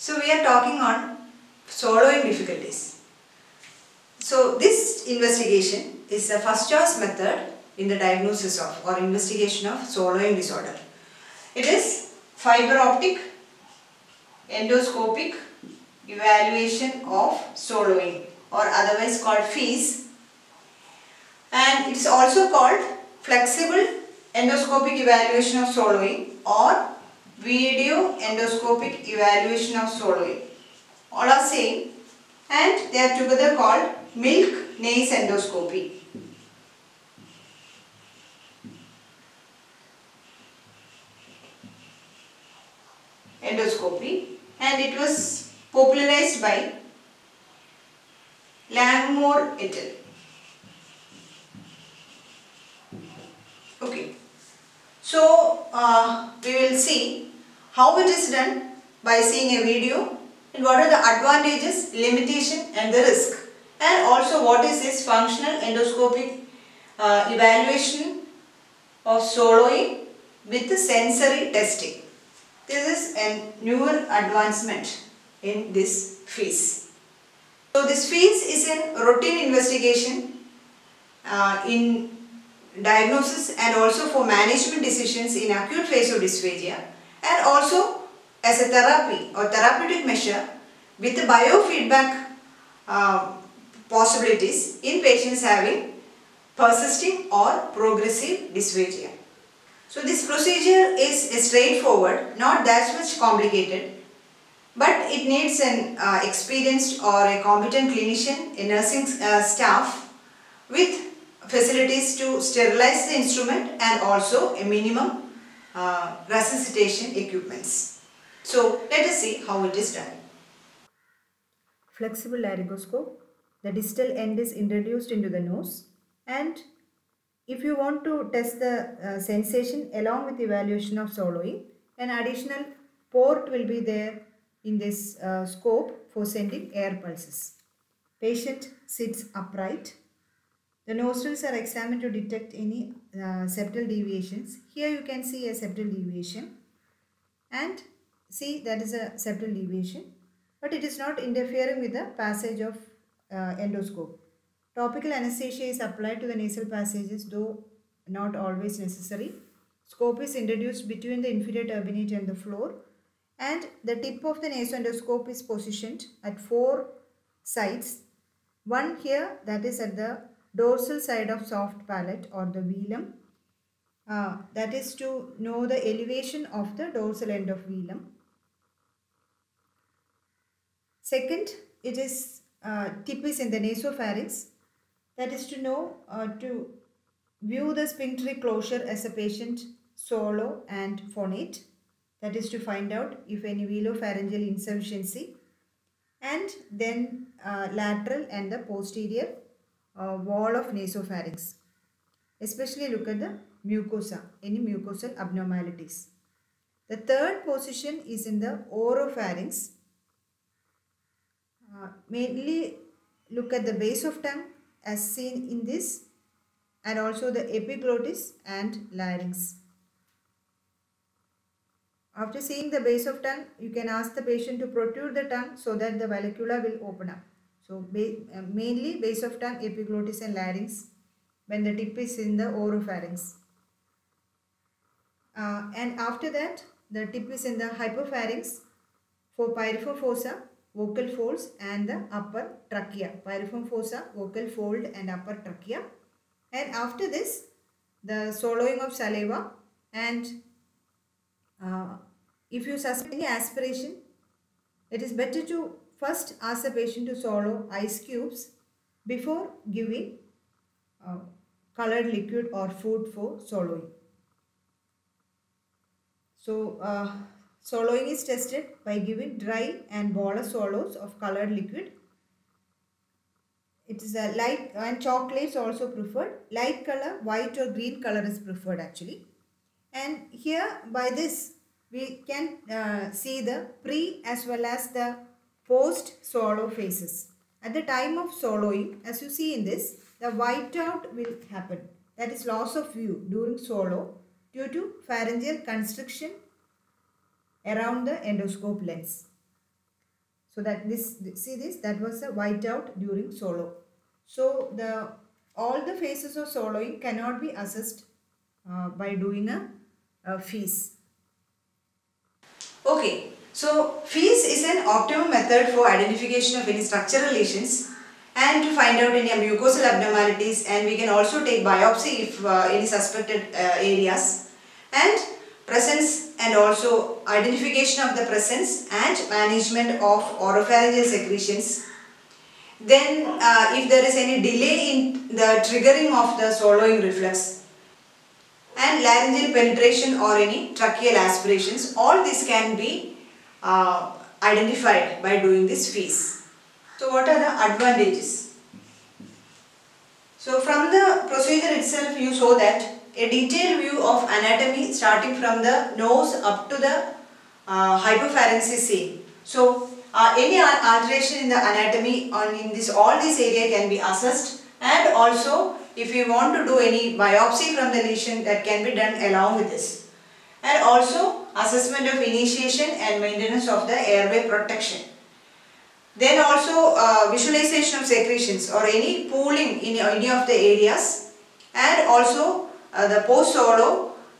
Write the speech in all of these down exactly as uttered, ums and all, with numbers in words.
So we are talking on swallowing difficulties. So this investigation is the first choice method in the diagnosis of or investigation of swallowing disorder. It is fiber optic endoscopic evaluation of swallowing, or otherwise called FEESST, and it is also called flexible endoscopic evaluation of swallowing or video endoscopic evaluation of swallowing. All are same, and they are together called milk nace endoscopy. Endoscopy, and it was popularized by Langmore et al. Okay, so uh, we will see how it is done by seeing a video, and what are the advantages, limitation and the risk, and also what is this functional endoscopic uh, evaluation of swallowing with the sensory testing. This is a newer advancement in this FEESST. So this FEESST is a routine investigation uh, in diagnosis and also for management decisions in acute phase of dysphagia, and also as a therapy or therapeutic measure with the biofeedback uh, possibilities in patients having persisting or progressive dysphagia. So this procedure is straightforward, not that much complicated, but it needs an uh, experienced or a competent clinician, a nursing uh, staff with facilities to sterilize the instrument, and also a minimum uh, resuscitation equipments. So let us see how it is done. Flexible laryngoscope. The distal end is introduced into the nose, and if you want to test the uh, sensation along with evaluation of swallowing, an additional port will be there in this uh, scope for sending air pulses. Patient sits upright. The nostrils are examined to detect any uh, septal deviations. Here you can see a septal deviation, and see that is a septal deviation, but it is not interfering with the passage of uh, endoscope. Topical anesthesia is applied to the nasal passages, though not always necessary. Scope is introduced between the inferior turbinate and the floor, and the tip of the nasal endoscope is positioned at four sides. One here, that is at the dorsal side of soft palate or the velum, uh, that is to know the elevation of the dorsal end of velum. Second, it is uh, tip is in the nasopharynx. That is to know, uh, to view the sphincteric closure as a patient swallow and phonate. That is to find out if any velopharyngeal insufficiency. And then uh, lateral and the posterior uh, wall of nasopharynx. Especially look at the mucosa, any mucosal abnormalities. The third position is in the oropharynx. Uh, mainly look at the base of tongue, as seen in this, and also the epiglottis and larynx. After seeing the base of tongue, you can ask the patient to protrude the tongue so that the valvula will open up. So ba uh, mainly base of tongue, epiglottis and larynx when the tip is in the oropharynx. Uh, and after that, the tip is in the hypopharynx for pyrophofossa, vocal folds and the upper trachea. Pyriform fossa, vocal fold and upper trachea. And after this, the swallowing of saliva, and uh, if you suspect any aspiration, it is better to first ask the patient to swallow ice cubes before giving uh, colored liquid or food for swallowing. So uh, swallowing is tested by giving dry and bolus swallows of colored liquid. It is a light, and chocolates also preferred. Light color, white or green color is preferred actually. And here by this we can uh, see the pre as well as the post swallow phases. At the time of swallowing, as you see in this, the whiteout will happen. That is loss of view during swallow due to pharyngeal constriction around the endoscope lens. So that this, see this, that was a whiteout during swallow. So the all the phases of swallowing cannot be assessed uh, by doing a, a FEESS. Okay, so FEESS is an optimum method for identification of any structural lesions and to find out any mucosal abnormalities, and we can also take biopsy if uh, any suspected uh, areas, and presence and also identification of the presence and management of oropharyngeal secretions. Then uh, if there is any delay in the triggering of the swallowing reflex, and laryngeal penetration or any tracheal aspirations, all this can be uh, identified by doing this FEESS. So what are the advantages? So from the procedure itself you saw that a detailed view of anatomy starting from the nose up to the uh, hypopharynx is seen. So uh, any alteration in the anatomy on in this all this area can be assessed, and also if we want to do any biopsy from the lesion, that can be done along with this, and also assessment of initiation and maintenance of the airway protection. Then also uh, visualization of secretions or any pooling in any of the areas, and also Uh, the post-swallow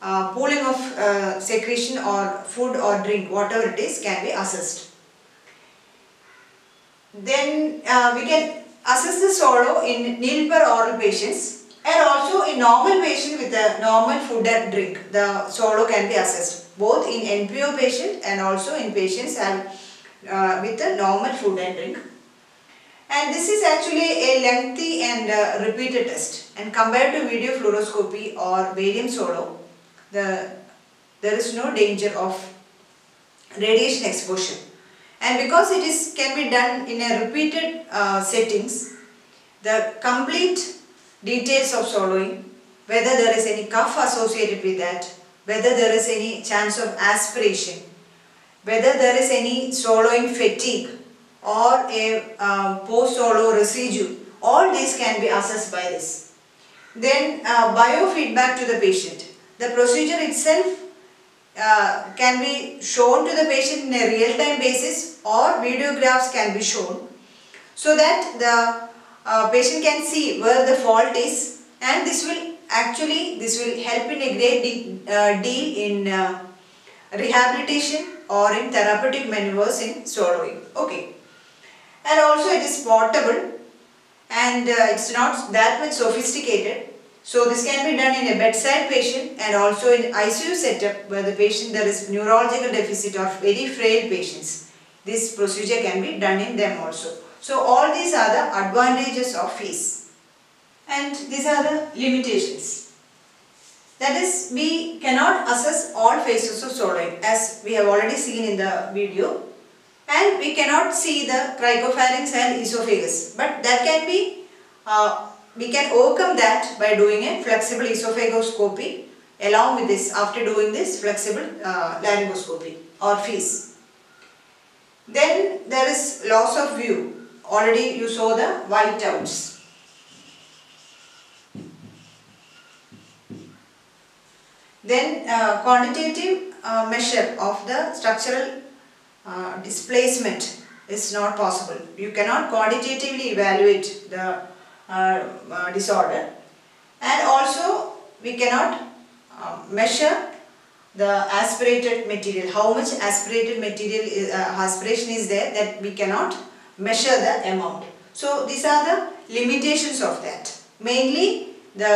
uh, pooling of uh, secretion or food or drink, whatever it is, can be assessed. Then uh, we can assess the swallow in nilper oral patients, and also in normal patient with a normal food and drink, the swallow can be assessed both in N P O patient and also in patients and, uh, with a normal food and drink. And this is actually a lengthy and uh, repeated test, and compared to video fluoroscopy or barium swallow, the, there is no danger of radiation exposure. And because it is can be done in a repeated uh, settings, the complete details of swallowing, whether there is any cough associated with that, whether there is any chance of aspiration, whether there is any swallowing fatigue, or a uh, post-swallow residue, all these can be assessed by this. Then uh, biofeedback to the patient. The procedure itself uh, can be shown to the patient in a real-time basis, or videographs can be shown, so that the uh, patient can see where the fault is, and this will actually this will help in a great de uh, deal in uh, rehabilitation or in therapeutic maneuvers in swallowing. Okay. And also it is portable, and uh, it's not that much sophisticated. So this can be done in a bedside patient and also in I C U setup, where the patient there is neurological deficit or very frail patients. This procedure can be done in them also. So all these are the advantages of FEESS, and these are the limitations. That is, we cannot assess all phases of swallowing, as we have already seen in the video. And we cannot see the cricopharynx and esophagus, but that can be, uh, we can overcome that by doing a flexible esophagoscopy along with this, after doing this flexible uh, laryngoscopy or FEESS. Then there is loss of view. Already you saw the whiteouts. Then uh, quantitative uh, measure of the structural Uh, displacement is not possible. You cannot quantitatively evaluate the uh, uh, disorder, and also we cannot uh, measure the aspirated material. How much aspirated material is, uh, aspiration is there, that we cannot measure the amount. So these are the limitations of that. Mainly the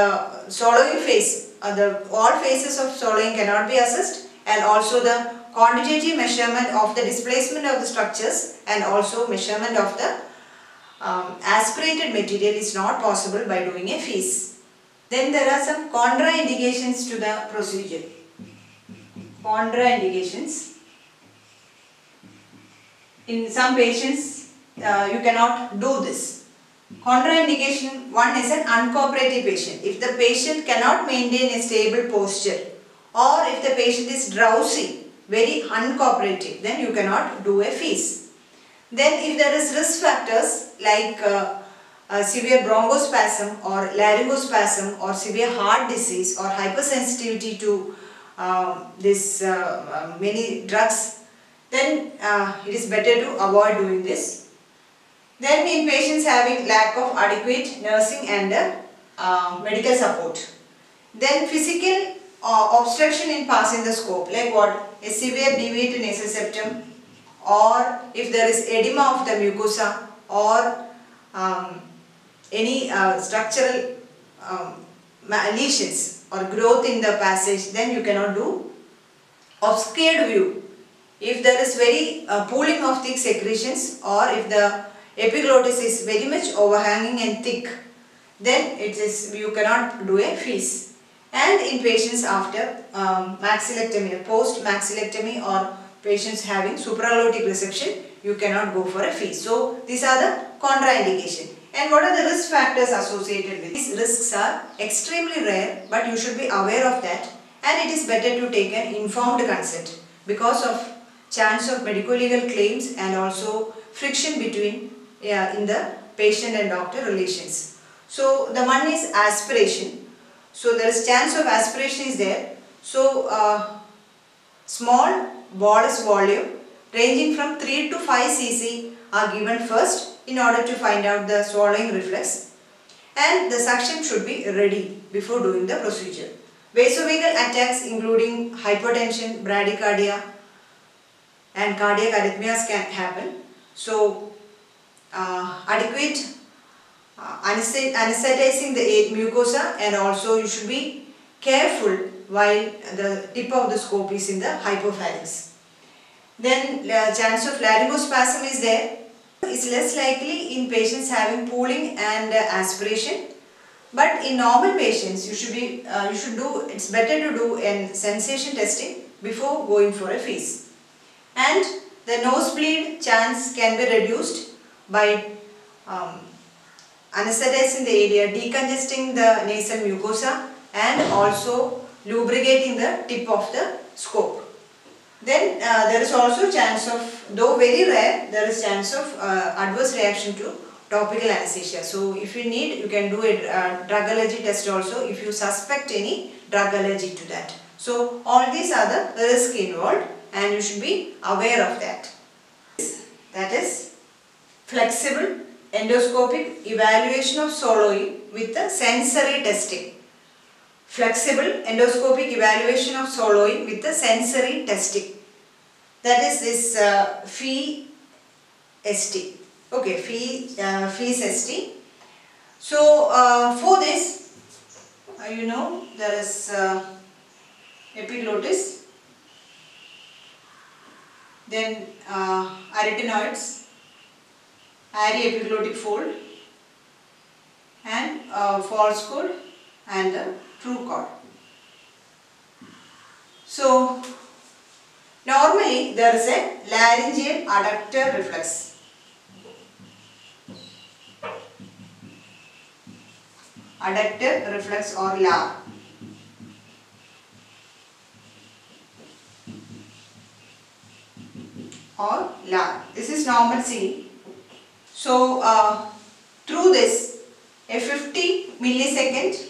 swallowing phase, uh, the all phases of swallowing cannot be assessed, and also the quantitative measurement of the displacement of the structures and also measurement of the um, aspirated material is not possible by doing a FEESS. Then there are some contraindications to the procedure. Contraindications. In some patients uh, you cannot do this. Contraindication one is an uncooperative patient. If the patient cannot maintain a stable posture, or if the patient is drowsy, very uncooperative, then you cannot do a FEESS. Then if there is risk factors like uh, uh, severe bronchospasm or laryngospasm or severe heart disease or hypersensitivity to uh, this uh, many drugs, then uh, it is better to avoid doing this. Then in patients having lack of adequate nursing and uh, uh, medical support. Then physical uh, obstruction in passing the scope, like what? A severe deviated nasal septum, or if there is edema of the mucosa, or um, any uh, structural um, lesions or growth in the passage, then you cannot do. Obscured view, if there is very uh, pooling of thick secretions, or if the epiglottis is very much overhanging and thick, then it is you cannot do a FEESST. And in patients after um, maxillectomy, post maxillectomy, or patients having supraglottic resection, you cannot go for a FEESST. So these are the contraindications. And what are the risk factors associated with these? Risks are extremely rare, but you should be aware of that, and it is better to take an informed consent because of chance of medical legal claims and also friction between yeah, in the patient and doctor relations. So the one is aspiration. So there is chance of aspiration is there. So uh, small bolus volume ranging from three to five C C are given first, in order to find out the swallowing reflex, and the suction should be ready before doing the procedure. Vasovagal attacks including hypertension, bradycardia and cardiac arrhythmias can happen. So uh, adequate uh, anesthetizing the mucosa, and also you should be careful while the tip of the scope is in the hypopharynx. Then uh, chance of laryngospasm is there. Is less likely in patients having pooling and uh, aspiration, but in normal patients you should be uh, you should do it's better to do an sensation testing before going for a FEESST. And the nosebleed chance can be reduced by um, anesthetizing the area, decongesting the nasal mucosa, and also lubricating the tip of the scope. Then uh, there is also chance of, though very rare, there is chance of uh, adverse reaction to topical anesthesia. So if you need, you can do a uh, drug allergy test also if you suspect any drug allergy to that. So all these are the risks involved, and you should be aware of that. That is flexible endoscopic evaluation of swallowing with the sensory testing. Flexible endoscopic evaluation of swallowing with the sensory testing. That is this uh, FEESST. Okay, FEESST. So uh, for this, uh, you know, there is uh, epiglottis, then uh, arytenoids, aryepiglottic fold, and uh, false cord, and the true cord. So normally there is a laryngeal adductor reflex. Adductor reflex or L A R. Or L A R. This is normal scene. So uh, through this, a fifty millisecond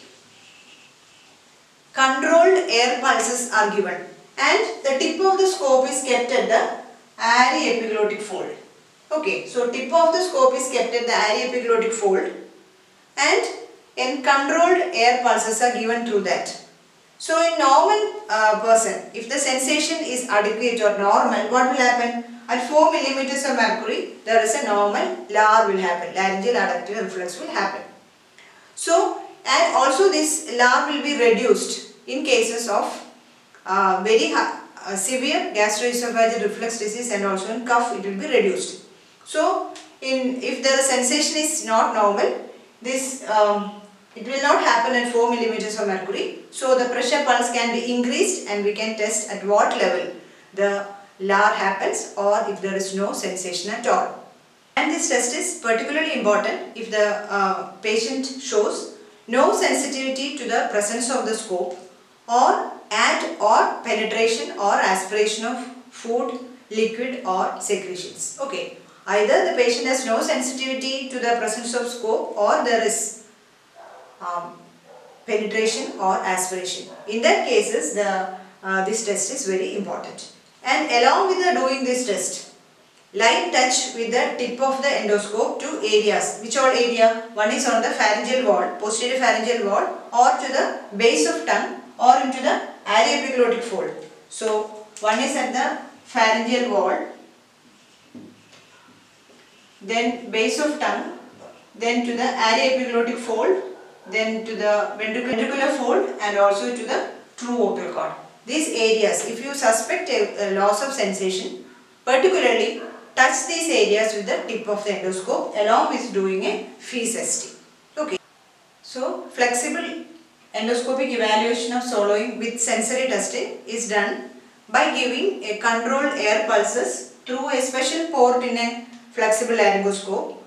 controlled air pulses are given, and the tip of the scope is kept at the aryepiglottic fold. Okay, so tip of the scope is kept at the aryepiglottic fold, and in controlled air pulses are given through that. So in normal uh, person, if the sensation is adequate or normal, what will happen? At four millimeters of mercury, there is a normal L A R will happen, laryngeal adductor reflex will happen. So, and also this L A R will be reduced in cases of uh, very high, uh, severe gastroesophageal reflux disease, and also in cough it will be reduced. So in if the sensation is not normal, this um, it will not happen at four millimeters of mercury. So the pressure pulse can be increased, and we can test at what level the L A R happens, or if there is no sensation at all. And this test is particularly important if the uh, patient shows no sensitivity to the presence of the scope, or at or penetration or aspiration of food, liquid or secretions. Okay, either the patient has no sensitivity to the presence of scope, or there is um, penetration or aspiration. In that cases, the, uh, this test is very important. and along with the doing this test, light touch with the tip of the endoscope to areas. Which all area? One is on the pharyngeal wall, posterior pharyngeal wall, or to the base of tongue, or into the epiglottic fold. So one is at the pharyngeal wall, then base of tongue, then to the epiglottic fold, then to the ventricular fold, and also to the true vocal cord. These areas, if you suspect a, a loss of sensation, particularly touch these areas with the tip of the endoscope along with doing a FEESST. Okay. So flexible endoscopic evaluation of swallowing with sensory testing is done by giving a controlled air pulses through a special port in a flexible laryngoscope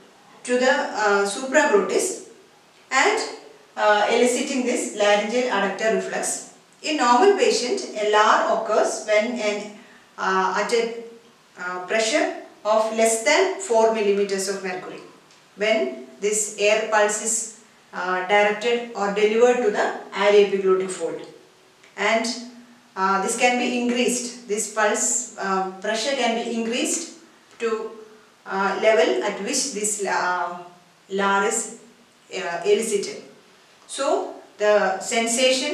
to the uh, supraglottis and uh, eliciting this laryngeal adductor reflex. In normal patient, a L A R occurs when an, uh, at a uh, pressure of less than four millimeters of mercury, when this air pulse is uh, directed or delivered to the epiglottic fold, and uh, this can be increased, this pulse uh, pressure can be increased to Uh, level at which this uh, L A R is uh, elicited. So the sensation,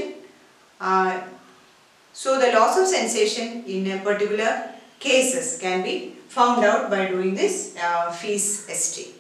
uh, so the loss of sensation in a particular cases can be found out by doing this uh, FEESST.